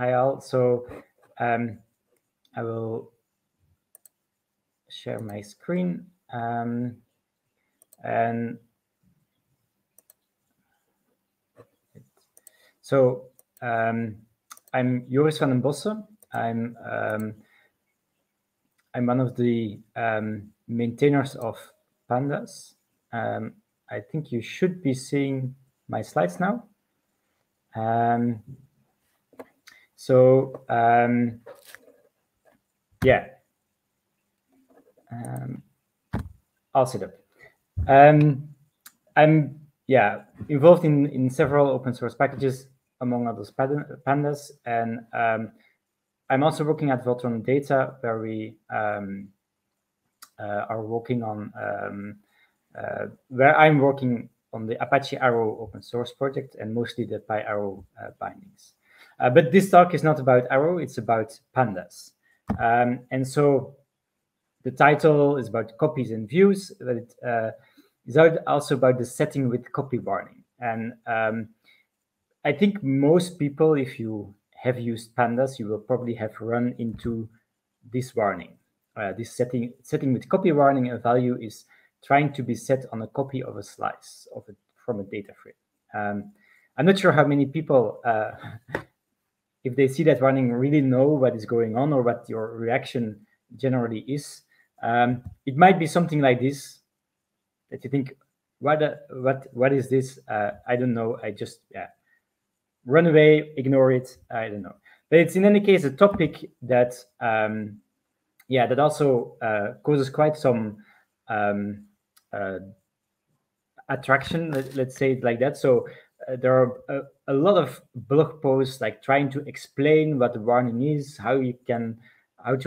Hi all. So I will share my screen and so I'm Joris van den Bossche. I'm one of the maintainers of Pandas. I think you should be seeing my slides now. I'll set up. I'm involved in several open source packages, among others Pandas, and I'm also working at Voltron Data, where we are working on where I'm working on the Apache Arrow open source project and mostly the PyArrow bindings. But this talk is not about Arrow, it's about Pandas. And so the title is about copies and views, but it is also about the setting with copy warning. And I think most people, if you have used Pandas, you will probably have run into this warning. This setting with copy warning, a value is trying to be set on a copy of a slice of it from a data frame. I'm not sure how many people, if they see that warning, really know what is going on or what your reaction generally is. It might be something like this, that you think, what is this? I don't know. I just run away, ignore it. I don't know. But it's in any case a topic that that also causes quite some attraction, let's say it like that. So there are a lot of blog posts like trying to explain what the warning is, how to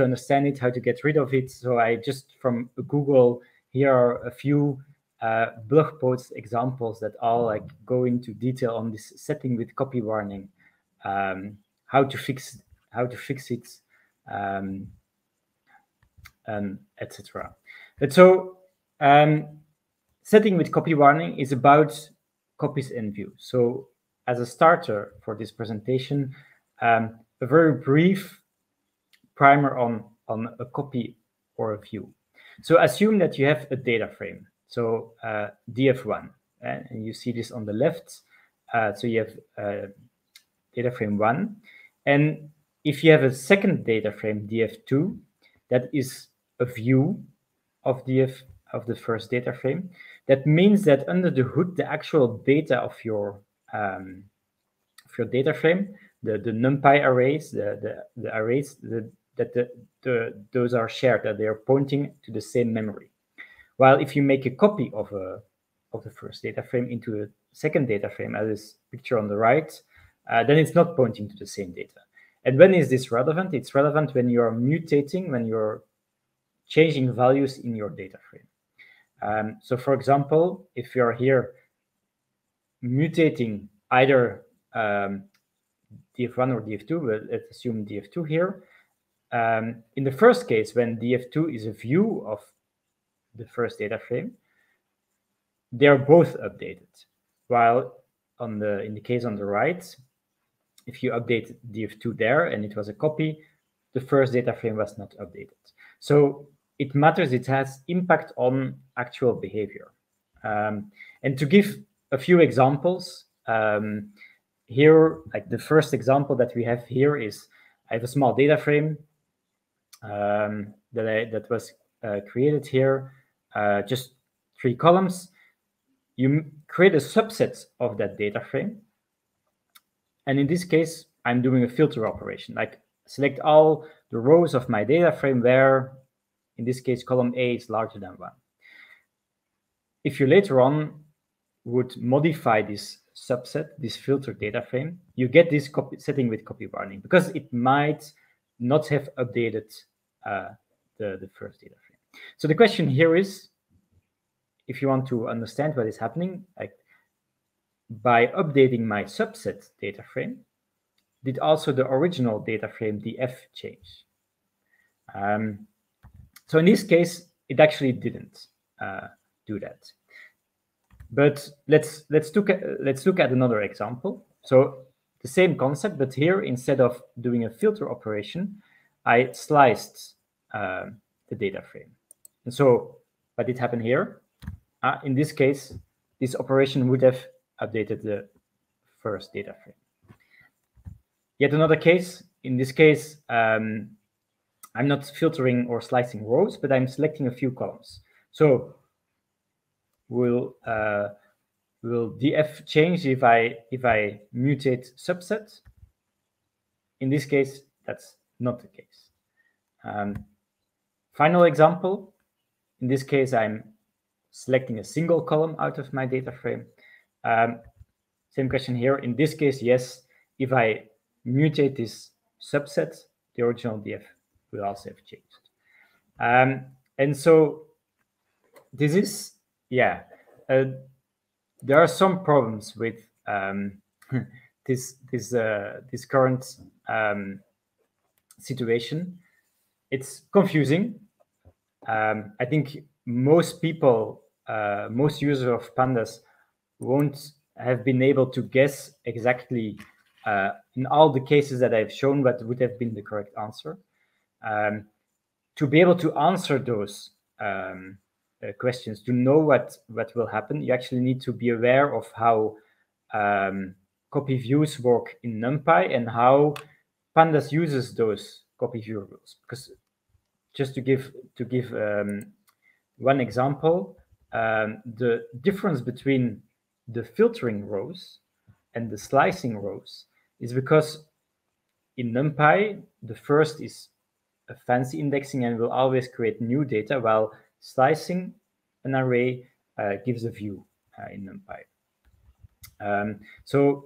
understand it, how to get rid of it. So I just from Google, here are a few blog post examples that all like go into detail on this setting with copy warning, how to fix it, and etc. But so setting with copy warning is about copies and views. So as a starter for this presentation, a very brief primer on a copy or a view. So assume that you have a data frame, so df1, and you see this on the left. So you have data frame 1. And if you have a second data frame, df2, that is a view of the first data frame. That means that under the hood, the actual data of your data frame, the NumPy arrays, the arrays those are shared, that they are pointing to the same memory. While if you make a copy of the first data frame into a second data frame, as this picture on the right, then it's not pointing to the same data. And when is this relevant? It's relevant when you are mutating, when you're changing values in your data frame. So for example, if you're here mutating either df1 or df2, well, let's assume df2 here. In the first case, when df2 is a view of the first data frame, they're both updated. While in the case on the right, if you update df2 there and it was a copy, the first data frame was not updated. So it matters, it has impact on actual behavior. And to give a few examples, here, like the first example that we have here is, I have a small data frame that was created here, just 3 columns. You create a subset of that data frame. And in this case, I'm doing a filter operation, like select all the rows of my data frame where, in this case, column A is larger than 1. If you later on would modify this subset, this filtered data frame, you get this setting with copy warning because it might not have updated the first data frame. So the question here is, if you want to understand what is happening, like by updating my subset data frame, did also the original data frame df change? So in this case, it actually didn't do that. But let's look at another example. So the same concept, but here, instead of doing a filter operation, I sliced the data frame. And so what did happen here? In this case, this operation would have updated the first data frame. Yet another case, in this case, I'm not filtering or slicing rows, but I'm selecting a few columns. So will df change if I mutate subset? In this case, that's not the case. Final example, in this case, I'm selecting a single column out of my data frame. Same question here. In this case, yes, if I mutate this subset, the original df will also have changed. And so this is, yeah, there are some problems with this current situation. It's confusing. I think most people, most users of Pandas won't have been able to guess exactly in all the cases that I've shown what would have been the correct answer. To be able to answer those questions, to know what will happen, you actually need to be aware of how copy views work in NumPy and how Pandas uses those copy view rules. Because just to give one example, the difference between the filtering rows and the slicing rows is because in NumPy, the first is a fancy indexing and will always create new data, while slicing an array gives a view in NumPy. So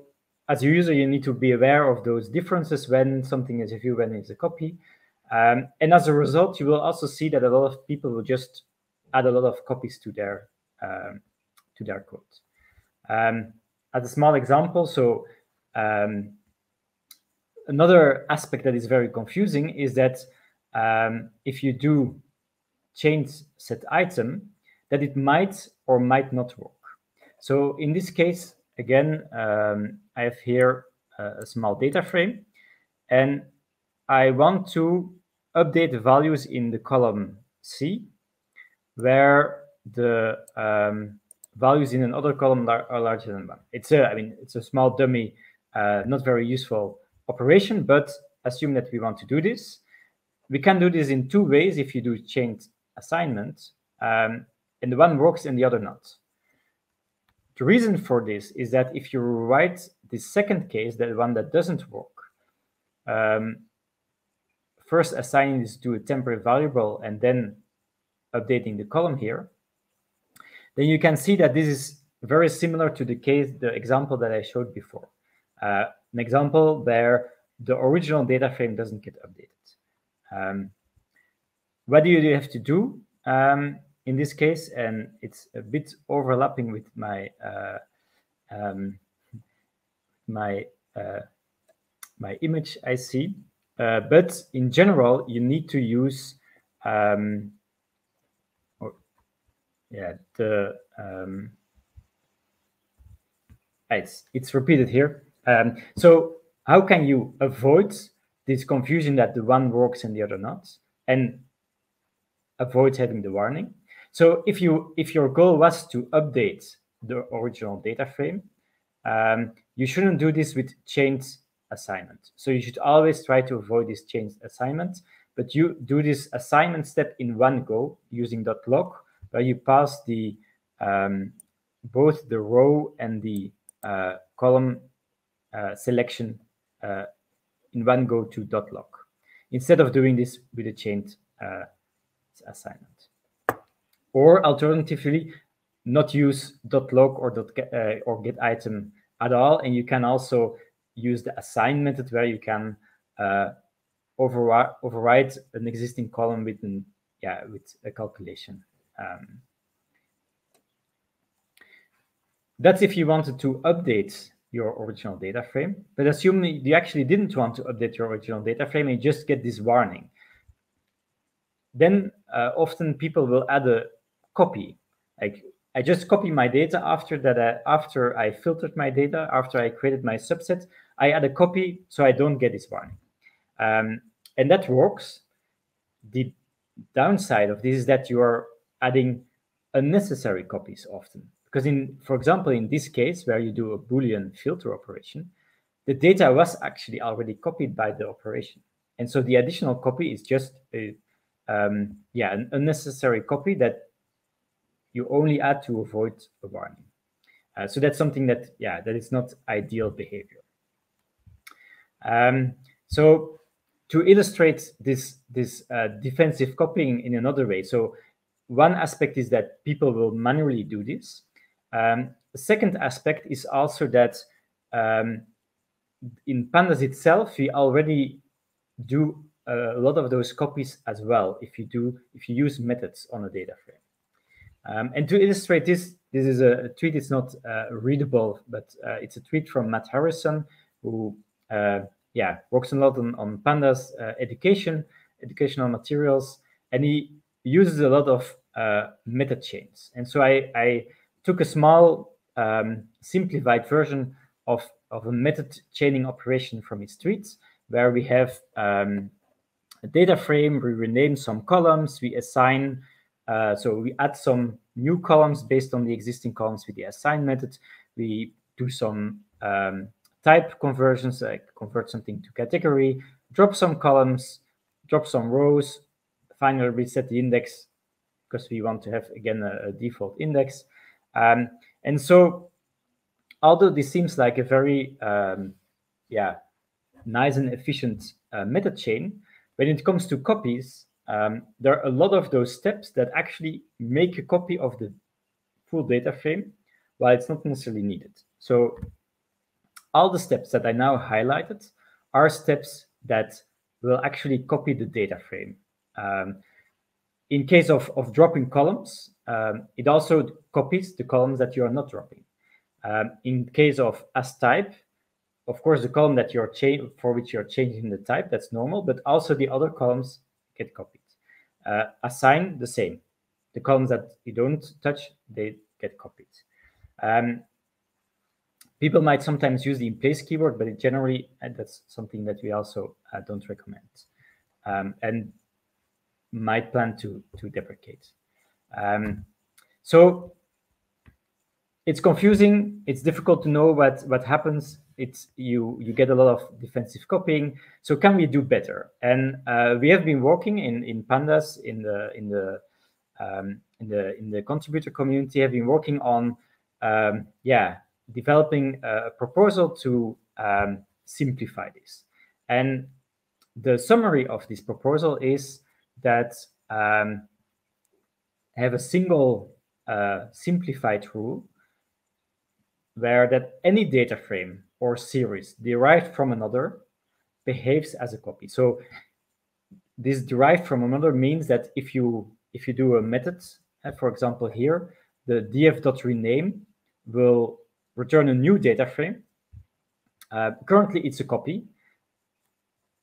as a user, you need to be aware of those differences when something is a view, when it's a copy. And as a result, you will also see that a lot of people will just add a lot of copies to their code. As a small example, so another aspect that is very confusing is that if you do change set item, that it might or might not work. So in this case, again, I have here a small data frame, and I want to update the values in the column C, where the values in another column are larger than 1. It's a small dummy, not very useful operation, but assume that we want to do this. We can do this in two ways if you do change assignment, and the one works and the other not. The reason for this is that if you write the second case, the one that doesn't work, first assigning this to a temporary variable and then updating the column here, then you can see that this is very similar to the example that I showed before. An example where the original data frame doesn't get updated. What do you have to do in this case? And it's a bit overlapping with my my image I see. But in general, you need to use it's repeated here. So how can you avoid this confusion that the one works and the other not, and avoid having the warning? So if your goal was to update the original data frame, you shouldn't do this with change assignment. So you should always try to avoid this change assignment, but you do this assignment step in one go using .log, where you pass the both the row and the column selection in one go to .log, instead of doing this with a chained assignment. Or alternatively, not use .log or get item at all, and you can also use the assign method where you can override an existing column with a calculation. That's if you wanted to update your original data frame, but assume you actually didn't want to update your original data frame and you just get this warning. Then often people will add a copy. Like, I just copy my data after I filtered my data, after I created my subset, I add a copy, so I don't get this warning. And that works. The downside of this is that you are adding unnecessary copies often. Because in, for example, in this case, where you do a Boolean filter operation, the data was actually already copied by the operation. And so the additional copy is just a, an unnecessary copy that you only add to avoid a warning. So that's something that, that is not ideal behavior. So to illustrate this, defensive copying in another way, so one aspect is that people will manually do this. The second aspect is also that in Pandas itself, we already do a lot of those copies as well if you do, if you use methods on a data frame. And to illustrate this, this is a tweet. It's not readable, but it's a tweet from Matt Harrison, who works a lot on Pandas educational materials, and he uses a lot of meta chains. And so I took a small simplified version of a method chaining operation from his tweets, where we have a data frame, we rename some columns, we assign, so we add some new columns based on the existing columns with the assign method. We do some type conversions, like convert something to category, drop some columns, drop some rows, finally reset the index because we want to have, again, a default index. And so, although this seems like a very, nice and efficient meta chain, when it comes to copies, there are a lot of those steps that actually make a copy of the full data frame, while it's not necessarily needed. So all the steps that I now highlighted are steps that will actually copy the data frame. In case of dropping columns, it also copies the columns that you are not dropping. In case of as type, of course, the column that you're for which you're changing the type, that's normal, but also the other columns get copied. Assign, the same. The columns that you don't touch, they get copied. People might sometimes use the in place keyword, but it generally, that's something that we also don't recommend and might plan to deprecate. So it's confusing. It's difficult to know what happens. It's you get a lot of defensive copying. So can we do better? And we have been working in Pandas in the contributor community. Have been working on developing a proposal to simplify this. And the summary of this proposal is that have a single simplified rule where that any data frame or series derived from another behaves as a copy. So this derived from another means that if you do a method, for example here, the df.rename will return a new data frame. Currently it's a copy.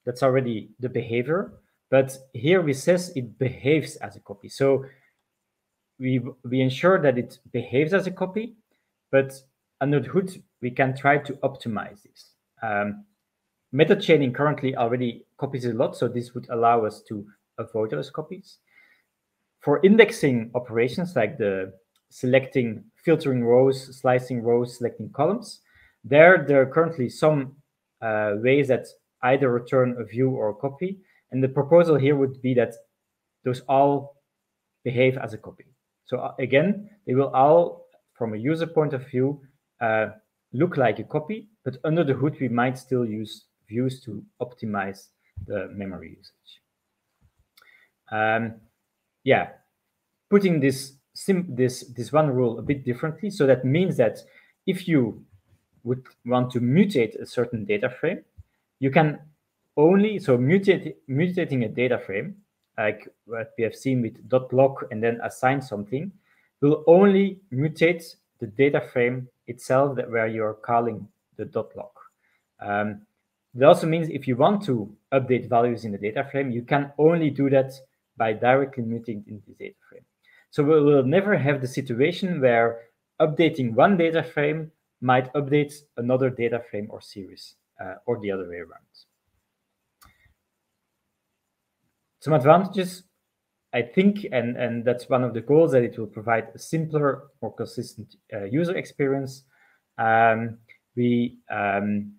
That's already the behavior, but here we says it behaves as a copy. So we ensure that it behaves as a copy, but under the hood, we can try to optimize this. Meta chaining currently already copies a lot, so this would allow us to avoid those copies. For indexing operations like the selecting, filtering rows, slicing rows, selecting columns, there are currently some ways that either return a view or a copy. And the proposal here would be that those all behave as a copy. So again, they will all, from a user point of view, look like a copy, but under the hood, we might still use views to optimize the memory usage. Putting this one rule a bit differently. So that means that if you would want to mutate a certain data frame, you can only, so mutating a data frame, like what we have seen with .lock and then assign something, will only mutate the data frame itself that where you're calling the .lock. That also means if you want to update values in the data frame, you can only do that by directly mutating the data frame. So we will never have the situation where updating one data frame might update another data frame or series. or the other way around. Some advantages, I think, and that's one of the goals, that it will provide a simpler, more consistent user experience. We can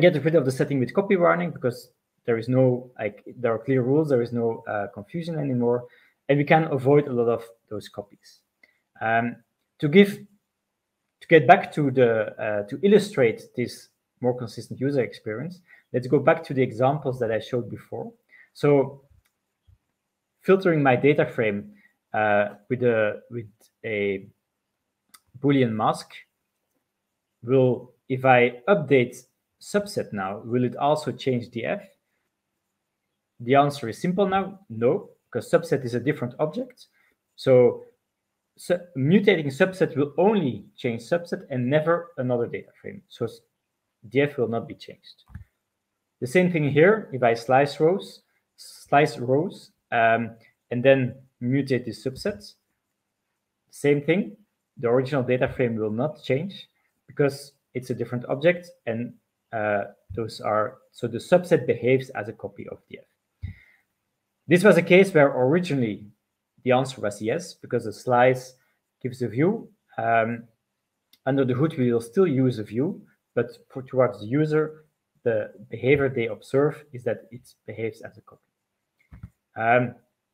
get rid of the setting with copy warning, because there is no, like, there are clear rules, there is no confusion anymore, and we can avoid a lot of those copies. To illustrate this more consistent user experience, let's go back to the examples that I showed before. So, filtering my data frame with a Boolean mask will, if I update subset now, will it also change the df? The answer is simple now, no, because subset is a different object. So mutating subset will only change subset and never another data frame. So df will not be changed. The same thing here, if I slice rows, and then mutate the subsets, same thing, the original data frame will not change because it's a different object, and so the subset behaves as a copy of df. This was a case where originally the answer was yes, because a slice gives a view. Under the hood, we will still use a view, but towards the user, the behavior they observe is that it behaves as a copy.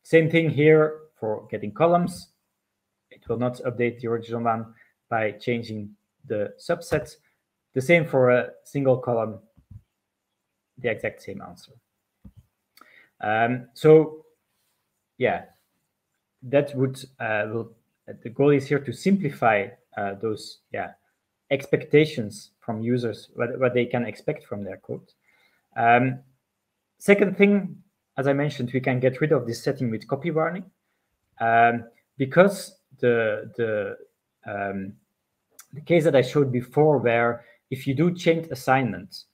Same thing here for getting columns. It will not update the original one by changing the subset. The same for a single column, the exact same answer. So, yeah. That would the goal is here to simplify those expectations from users, what they can expect from their code. Second thing, as I mentioned, we can get rid of this setting with copy warning because the case that I showed before, where if you do change assignment,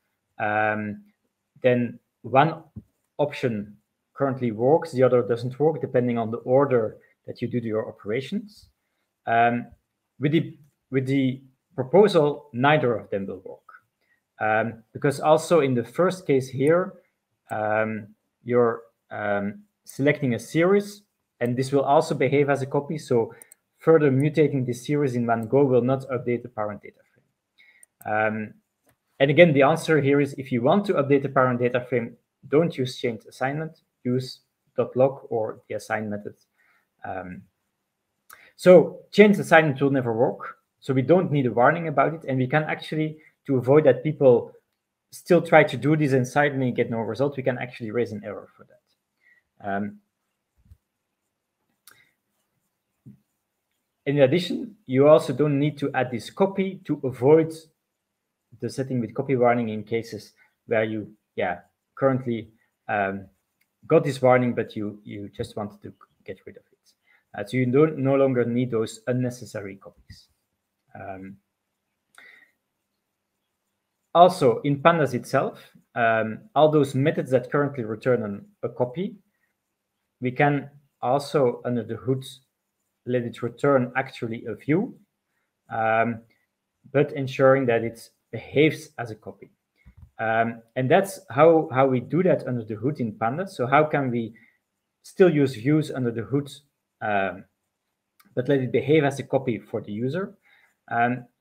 then one option currently works, the other doesn't work, depending on the order that you do your operations. With the proposal, neither of them will work. Because also in the first case here, you're selecting a series, and this will also behave as a copy. So further mutating this series in one go will not update the parent data frame. And again, the answer here is, if you want to update the parent data frame, don't use change assignment. Use .log or the assign method. So change assignment will never work. So we don't need a warning about it. And we can actually, to avoid that people still try to do this and suddenly get no result, we can actually raise an error for that. In addition, you also don't need to add this copy to avoid the setting with copy warning in cases where you currently got this warning, but you just wanted to get rid of it. So you don't no longer need those unnecessary copies. Also, in Pandas itself, all those methods that currently return a copy, we can also, under the hood, let it return actually a view, but ensuring that it behaves as a copy. And that's how we do that under the hood in Pandas. So how can we still use views under the hood, but let it behave as a copy for the user?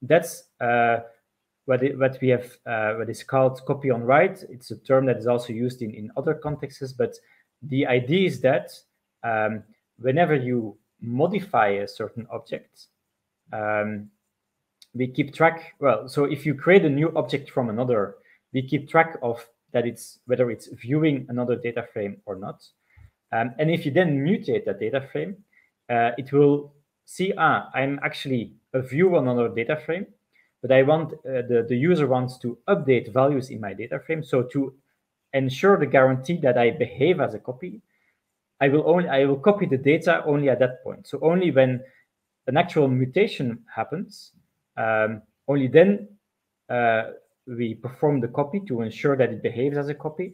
That's what is called copy on write. It's a term that is also used in other contexts. But the idea is that whenever you modify a certain object, we keep track. Well, so if you create a new object from another, we keep track of that, whether it's viewing another data frame or not. And if you then mutate that data frame, it will see, I'm actually a view on another data frame, but I want the user wants to update values in my data frame. So to ensure the guarantee that I behave as a copy, I will copy the data only at that point. So only when an actual mutation happens, only then we perform the copy to ensure that it behaves as a copy.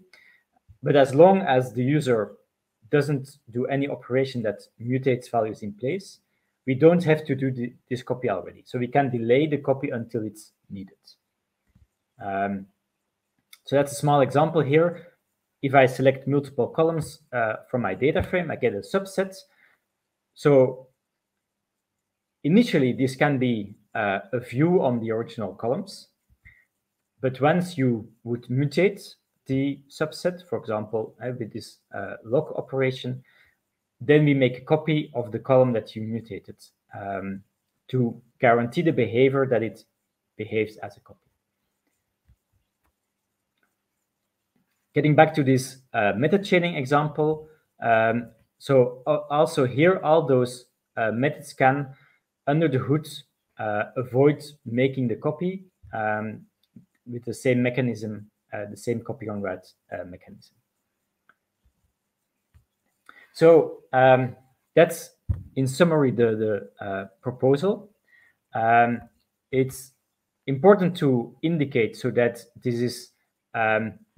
But as long as the user doesn't do any operation that mutates values in place, we don't have to do this copy already. So we can delay the copy until it's needed. So that's a small example here. If I select multiple columns from my data frame, I get a subset. So initially, this can be a view on the original columns. But once you would mutate the subset, for example, with this lock operation, then we make a copy of the column that you mutated to guarantee the behavior that it behaves as a copy. Getting back to this meta chaining example, so also here, all those methods can, under the hood, avoid making the copy with the same mechanism, the same copy on write mechanism. So that's, in summary, the proposal. It's important to indicate so that this is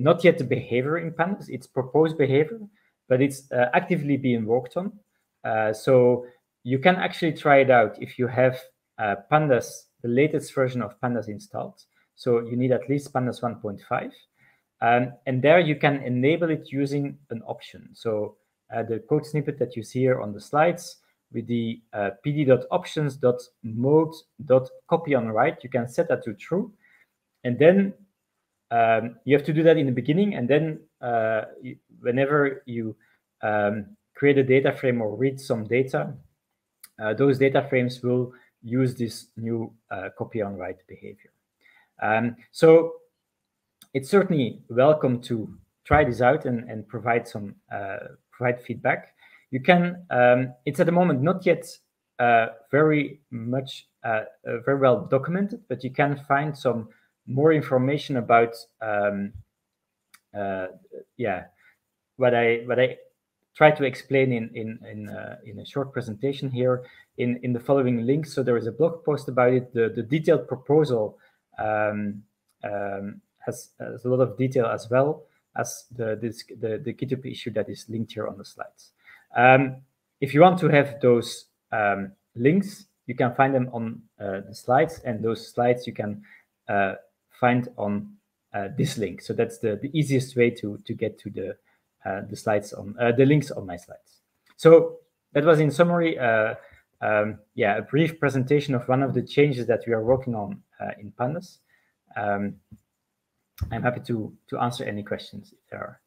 not yet the behavior in Pandas. It's proposed behavior, but it's actively being worked on. So you can actually try it out if you have Pandas, the latest version of Pandas installed. So you need at least Pandas 1.5. And there you can enable it using an option. So the code snippet that you see here on the slides with the pd.options.mode.copyOnWrite, you can set that to true. And then you have to do that in the beginning, and then whenever you create a data frame or read some data, those data frames will use this new copy on write behavior. So it's certainly welcome to try this out and provide some provide feedback. You can. It's at the moment not yet very well documented, but you can find some more information about what I try to explain in a short presentation here in the following links. So there is a blog post about it. The detailed proposal has a lot of detail, as well as the GitHub issue that is linked here on the slides. If you want to have those links, you can find them on the slides, and those slides you can find on this link. So that's the easiest way to get to the slides on the links on my slides. So that was, in summary, a brief presentation of one of the changes that we are working on in Pandas. I'm happy to answer any questions if there are.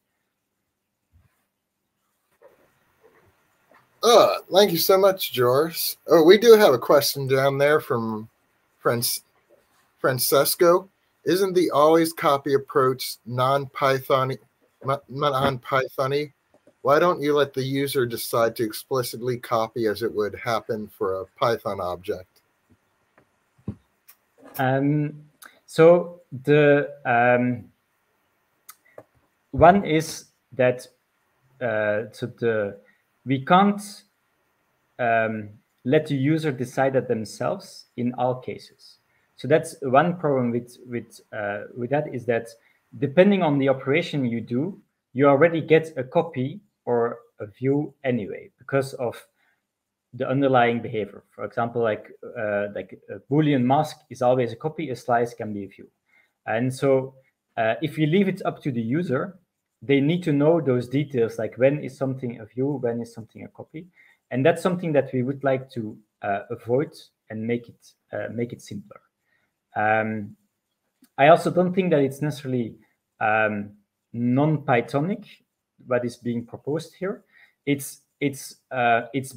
Thank you so much, Joris. Oh, we do have a question down there from Francesco. Isn't the always copy approach non-Python-y? Why don't you let the user decide to explicitly copy as it would happen for a Python object? So the one is that we can't let the user decide that themselves in all cases. So that's one problem with that, is that depending on the operation you do, you already get a copy or a view anyway because of the underlying behavior. For example, like a Boolean mask is always a copy, a slice can be a view. And so if we leave it up to the user, they need to know those details, like when is something a view, when is something a copy. And that's something that we would like to avoid and make it simpler. I also don't think that it's necessarily non-Pythonic what is being proposed here. It's different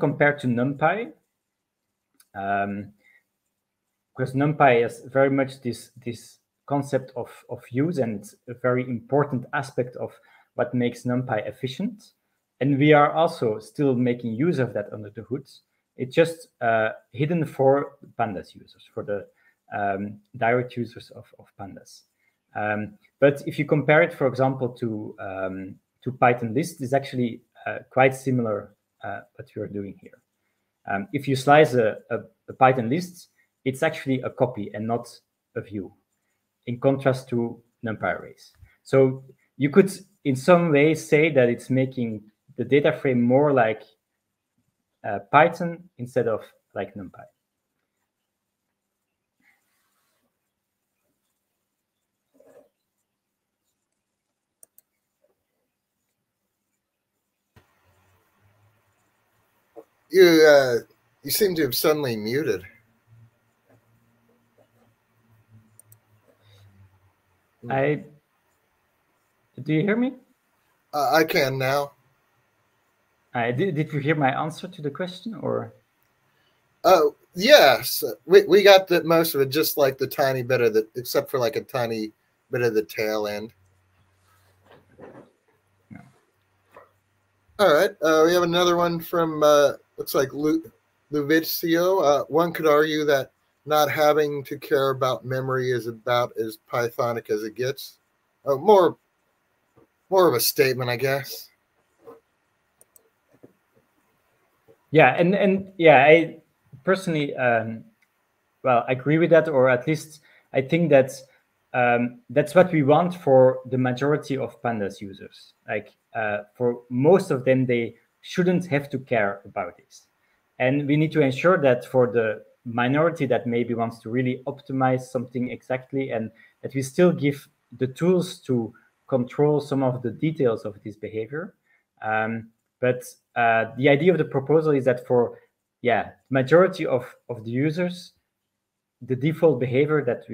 compared to NumPy, because NumPy has very much this concept of use, and it's a very important aspect of what makes NumPy efficient. And we are also still making use of that under the hood. It's just hidden for Pandas users, for the direct users of Pandas. But if you compare it, for example, to Python list, it's actually quite similar what we are doing here. If you slice a Python list, it's actually a copy and not a view, in contrast to NumPy arrays. So you could, in some way, say that it's making the data frame more like Python instead of like NumPy. You seem to have suddenly muted. Do you hear me? I can now. Did you hear my answer to the question, or? Oh, yes. We got the most of it, just like the tiny bit of the, except for like a tiny bit of the tail end. No. All right. We have another one from, looks like Luvicio. One could argue that not having to care about memory is about as Pythonic as it gets. More of a statement, I guess. Yeah, and yeah, I personally, well, I agree with that, or at least I think that's what we want for the majority of Pandas users. Like for most of them, they shouldn't have to care about this. And we need to ensure that for the minority that maybe wants to really optimize something exactly, and that we still give the tools to control some of the details of this behavior. But the idea of the proposal is that for, yeah, majority of the users, the default behavior that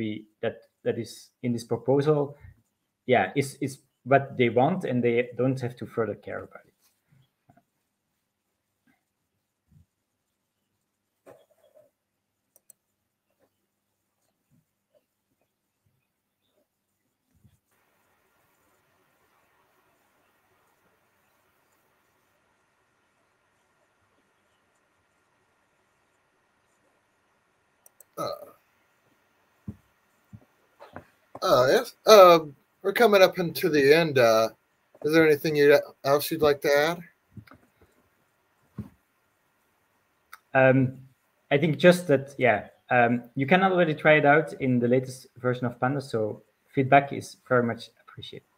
that is in this proposal, yeah, is what they want, and they don't have to further care about it. Yes. We're coming up into the end. Is there anything else you'd like to add? I think just that, yeah, you can already try it out in the latest version of Pandas, so feedback is very much appreciated.